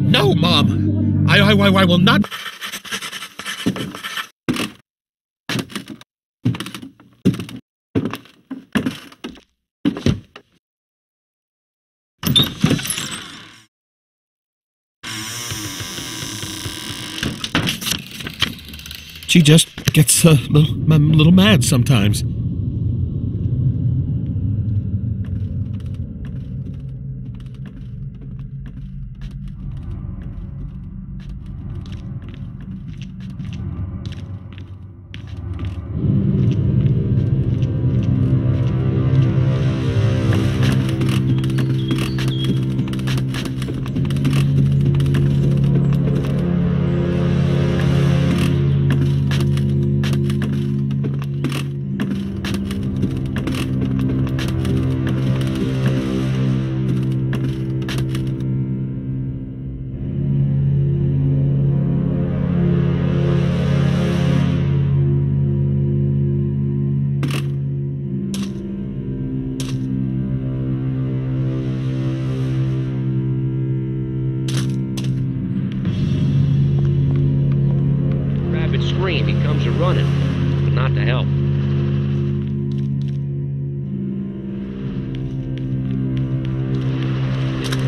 No, Mom! I will not... She just gets a little mad sometimes.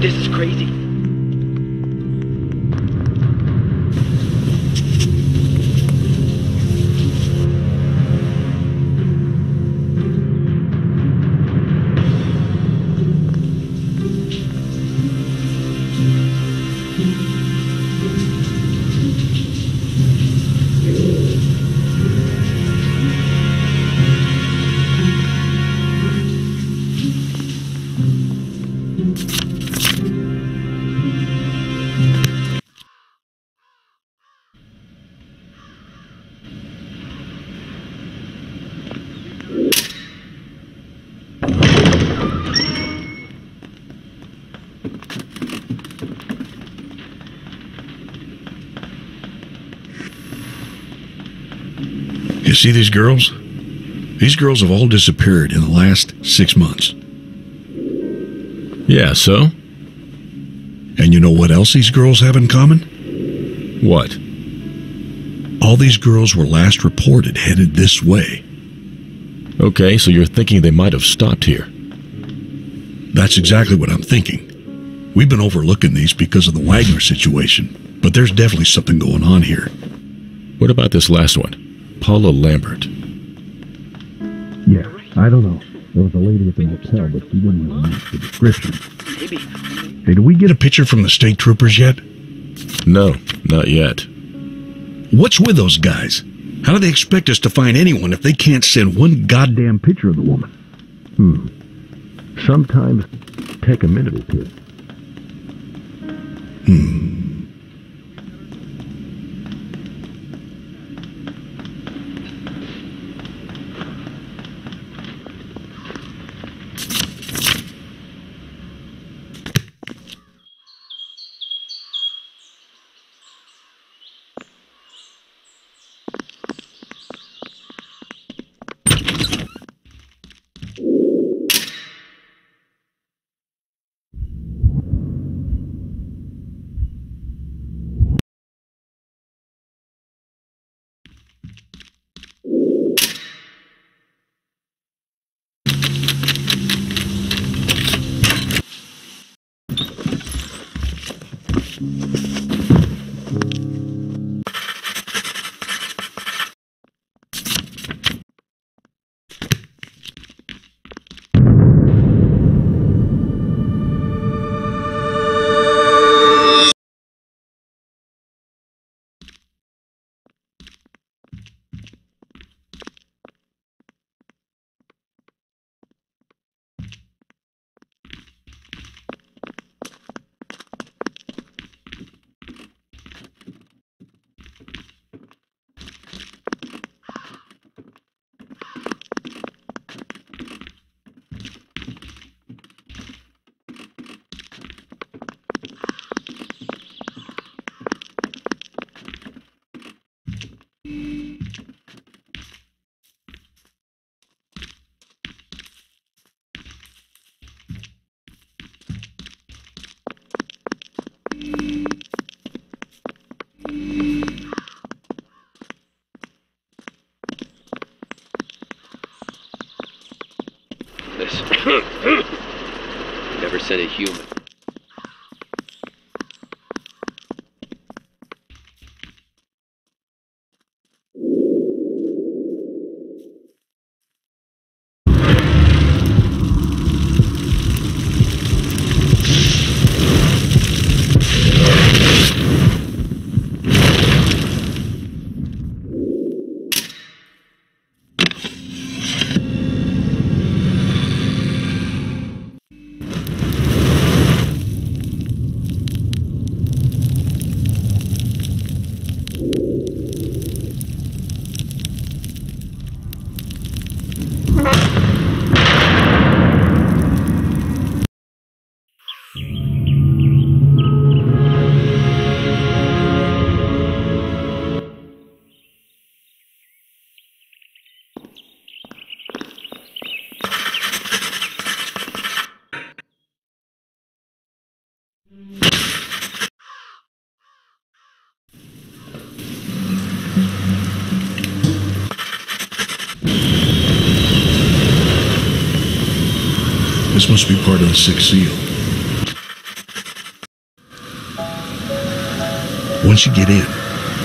This is crazy. You see these girls? These girls have all disappeared in the last 6 months. Yeah, so? And you know what else these girls have in common? What? All these girls were last reported headed this way. Okay, so you're thinking they might have stopped here. That's exactly what I'm thinking. We've been overlooking these because of the Wagner situation, but there's definitely something going on here. What about this last one? Paula Lambert. Yeah, I don't know. There was a lady at the motel, but she wouldn't really match the description. Hey, did we get a picture from the state troopers yet? No, not yet. What's with those guys? How do they expect us to find anyone if they can't send one goddamn picture of the woman? Sometimes take a minute or two. Never said a human. This must be part of the sixth seal. Once you get in,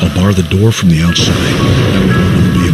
I'll bar the door from the outside. That will open the